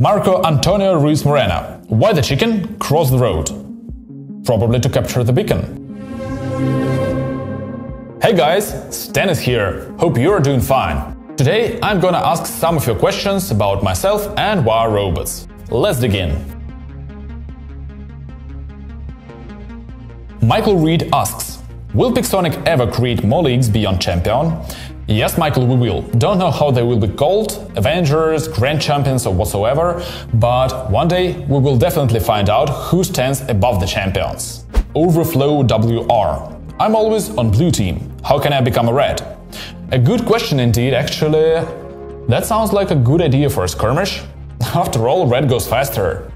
Marco Antonio Ruiz Morena. Why the chicken crossed the road? Probably to capture the beacon. Hey guys, Stanis here. Hope you're doing fine. Today I'm gonna ask some of your questions about myself and War Robots. Let's dig in. Michael Reed asks, will Pixonic ever create more leagues beyond Champion? Yes, Michael, we will. Don't know how they will be called, Avengers, Grand Champions or whatsoever, but one day we will definitely find out who stands above the champions. Overflow WR. I'm always on blue team. How can I become a red? A good question indeed, actually. That sounds like a good idea for a skirmish. After all, red goes faster.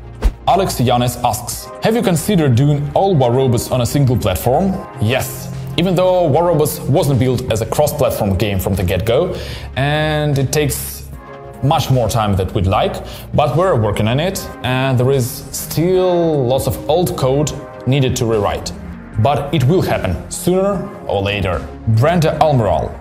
Alex Yanez asks, have you considered doing all War Robots on a single platform? Yes. Even though War Robots wasn't built as a cross-platform game from the get-go, and it takes much more time than we'd like, but we're working on it, and there is still lots of old code needed to rewrite. But it will happen, sooner or later. Brenda Almoral.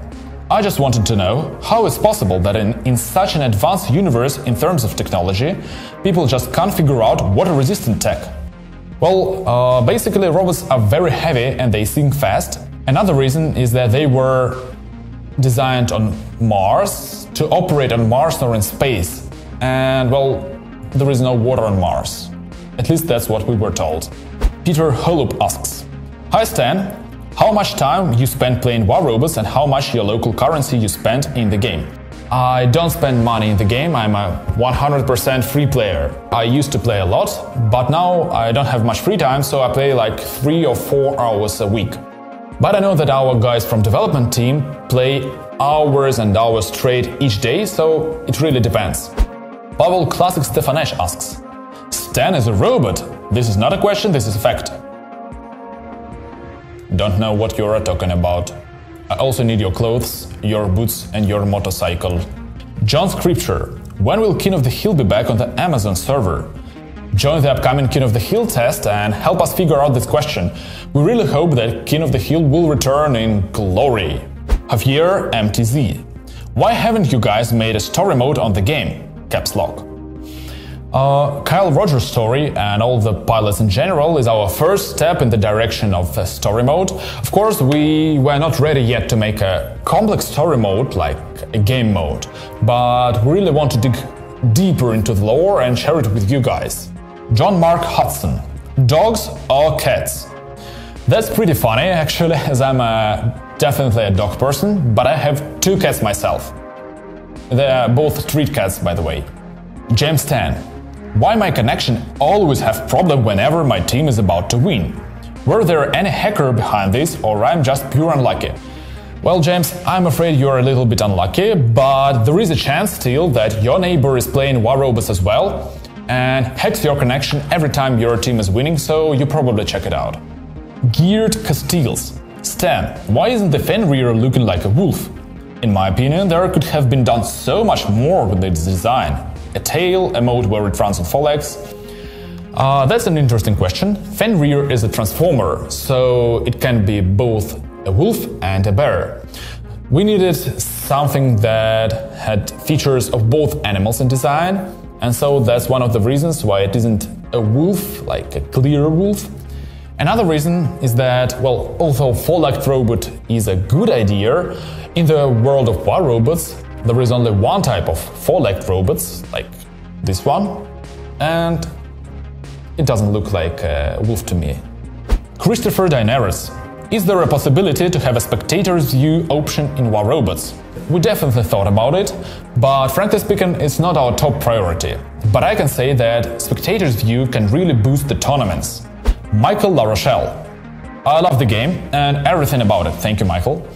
I just wanted to know how it's possible that in such an advanced universe in terms of technology, people just can't figure out water-resistant tech. Well, basically robots are very heavy and they sink fast. Another reason is that they were designed on Mars to operate on Mars or in space. And, well, there is no water on Mars. At least that's what we were told. Peter Holup asks, hi Stan, how much time you spend playing War Robots and how much your local currency you spend in the game? I don't spend money in the game, I'm a 100% free player. I used to play a lot, but now I don't have much free time, so I play like 3 or 4 hours a week. But I know that our guys from development team play hours and hours straight each day, so it really depends. Pavel Classic Stefanesh asks, Stan is a robot? This is not a question, this is a fact. Don't know what you're talking about. I also need your clothes, your boots and your motorcycle. John Scripture. When will King of the Hill be back on the Amazon server? Join the upcoming King of the Hill test and help us figure out this question. We really hope that King of the Hill will return in glory. Javier MTZ. Why haven't you guys made a story mode on the game? Caps lock. Kyle Rogers' story and all the pilots in general is our first step in the direction of story mode. Of course, we were not ready yet to make a complex story mode like a game mode, but we really want to dig deeper into the lore and share it with you guys. John Mark Hudson. Dogs or cats? That's pretty funny, actually, as I'm definitely a dog person, but I have 2 cats myself. They're both street cats, by the way. James Ten. Why my connection always have problem whenever my team is about to win? Were there any hacker behind this or I'm just pure unlucky? Well, James, I'm afraid you're a little bit unlucky, but there is a chance still that your neighbor is playing War Robots as well and hacks your connection every time your team is winning, so you probably check it out. Geared Castiles. Stan, why isn't the Fenrir looking like a wolf? In my opinion, there could have been done so much more with its design. A tail, a mode where it runs on 4 legs. That's an interesting question. Fenrir is a transformer, so it can be both a wolf and a bear. We needed something that had features of both animals in design, and so that's one of the reasons why it isn't a wolf, like a clear wolf. Another reason is that, well, although 4-legged robot is a good idea, in the world of War Robots, there is only one type of 4-legged robots, like this one, and it doesn't look like a wolf to me. Christopher Dineris. Is there a possibility to have a spectator's view option in War Robots? We definitely thought about it, but frankly speaking, it's not our top priority. But I can say that spectator's view can really boost the tournaments. Michael LaRochelle. I love the game and everything about it, thank you, Michael.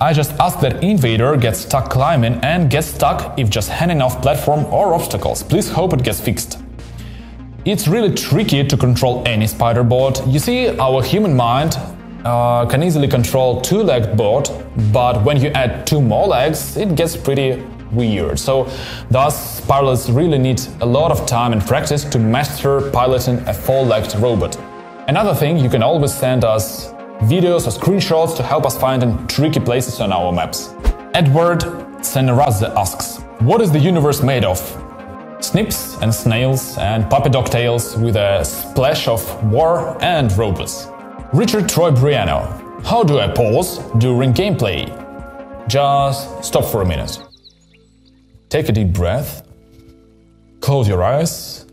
I just ask that Invader gets stuck climbing and gets stuck if just hanging off platform or obstacles. Please hope it gets fixed. It's really tricky to control any spider board. You see, our human mind can easily control 2-legged board, but when you add 2 more legs, it gets pretty weird. So, thus, pilots really need a lot of time and practice to master piloting a 4-legged robot. Another thing, you can always send us videos or screenshots to help us find tricky places on our maps. Edward Senerazze asks, what is the universe made of? snips and snails and puppy dog tails with a splash of war and robots. Richard Troy Briano. How do I pause during gameplay? Just stop for a minute. Take a deep breath, close your eyes,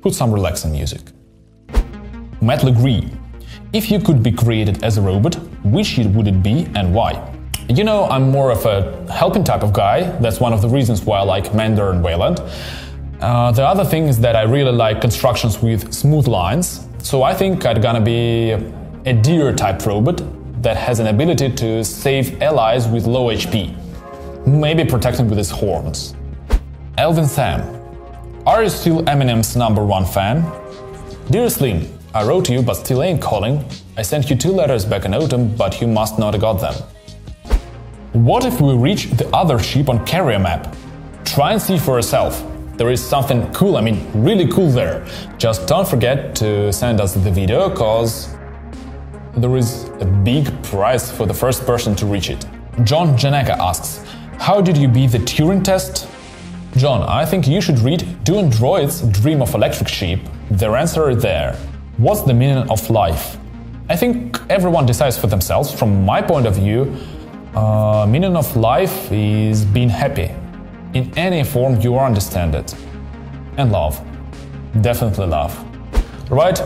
put some relaxing music. Matt Legree. If you could be created as a robot, which would it be and why? You know, I'm more of a helping type of guy, that's one of the reasons why I like Mander and Wayland. The other thing is that I really like constructions with smooth lines, so I think I'm gonna be a deer type robot that has an ability to save allies with low HP, maybe protecting with his horns. Elvin Sam. Are you still Eminem's #1 fan? Dear Slim, I wrote to you but still ain't calling. I sent you 2 letters back in autumn, but you must not have got them. What if we reach the other ship on Carrier map? Try and see for yourself. There is something cool, I mean really cool there. Just don't forget to send us the video, cause there is a big prize for the first person to reach it. John Janeka asks, how did you beat the Turing test? John, I think you should read Do Androids Dream of Electric Sheep? Their answer is there. What's the meaning of life? I think everyone decides for themselves. From my point of view, meaning of life is being happy. In any form you understand it. And love. Definitely love. Right,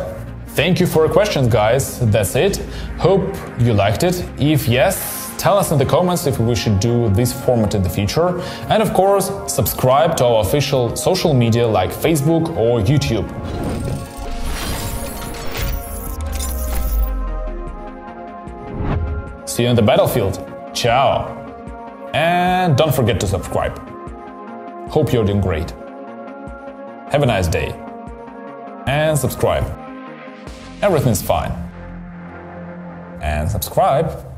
thank you for your questions, guys. That's it. Hope you liked it. If yes, tell us in the comments if we should do this format in the future. And of course, subscribe to our official social media like Facebook or YouTube. See you on the battlefield. Ciao! And don't forget to subscribe. Hope you're doing great. Have a nice day. And subscribe. Everything's fine. And subscribe.